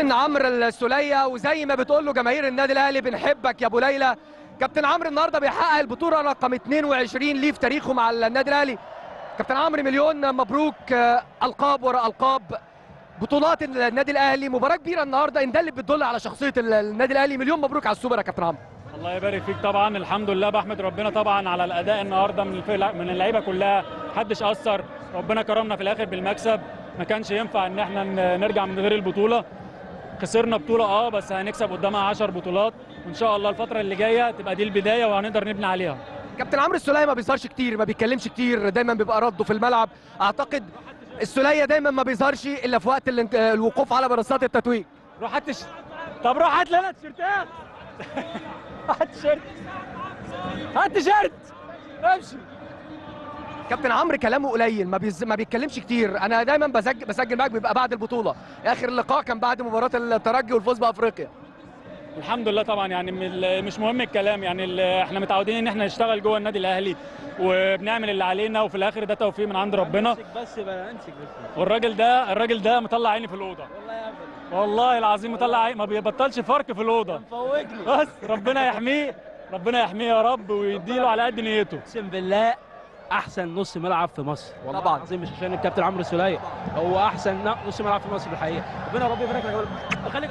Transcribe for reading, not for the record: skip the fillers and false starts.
عمرو السوليه، وزي ما بتقول له جماهير النادي الاهلي بنحبك يا ابو ليلى. كابتن عمرو النهارده بيحقق البطوله رقم 22 ليه في تاريخه مع النادي الاهلي. كابتن عمرو، مليون مبروك. القاب وراء القاب، بطولات النادي الاهلي، مباراه كبيره النهارده ان ده اللي بتدل على شخصيه النادي الاهلي. مليون مبروك على السوبر يا كابتن عمرو. الله يبارك فيك. طبعا الحمد لله، بحمد ربنا طبعا على الاداء النهارده من اللعيبه كلها، محدش قصر. ربنا كرمنا في الاخر بالمكسب، ما كانش ينفع ان احنا نرجع من غير البطوله. خسرنا بطوله بس هنكسب قدامها 10 بطولات، وان شاء الله الفتره اللي جايه تبقى دي البدايه وهنقدر نبني عليها. كابتن عمرو السوليه ما بيظهرش كتير، ما بيتكلمش كتير، دايما بيبقى رده في الملعب. اعتقد السوليه دايما ما بيظهرش الا في وقت الوقوف على منصات التتويج. روح هات طب روح هات لنا تيشيرتات. هات تيشيرت، هات تيشيرت، امشي. كابتن عمرو كلامه قليل، ما بيتكلمش كتير. انا دايما بسجل معاك، بيبقى بعد البطوله. اخر لقاء كان بعد مباراه الترجي والفوز بافريقيا. الحمد لله طبعا، يعني مش مهم الكلام، يعني احنا متعودين ان احنا نشتغل جوه النادي الاهلي وبنعمل اللي علينا، وفي الاخر ده توفيق من عند ربنا. امسك بس بقى، امسك بس. والراجل ده مطلع عيني في الاوضه والله العظيم، مطلع عيني، ما بيبطلش فرق في الاوضه. مفوجني بس، ربنا يحميه، ربنا يحميه يا رب، ويديله على قد نيته. اقسم بالله احسن نص ملعب في مصر والله طبعا العظيم، مش عشان الكابتن عمرو السوليه، هو احسن نص ملعب في مصر الحقيقه. ربنا يا رب يبارك لك.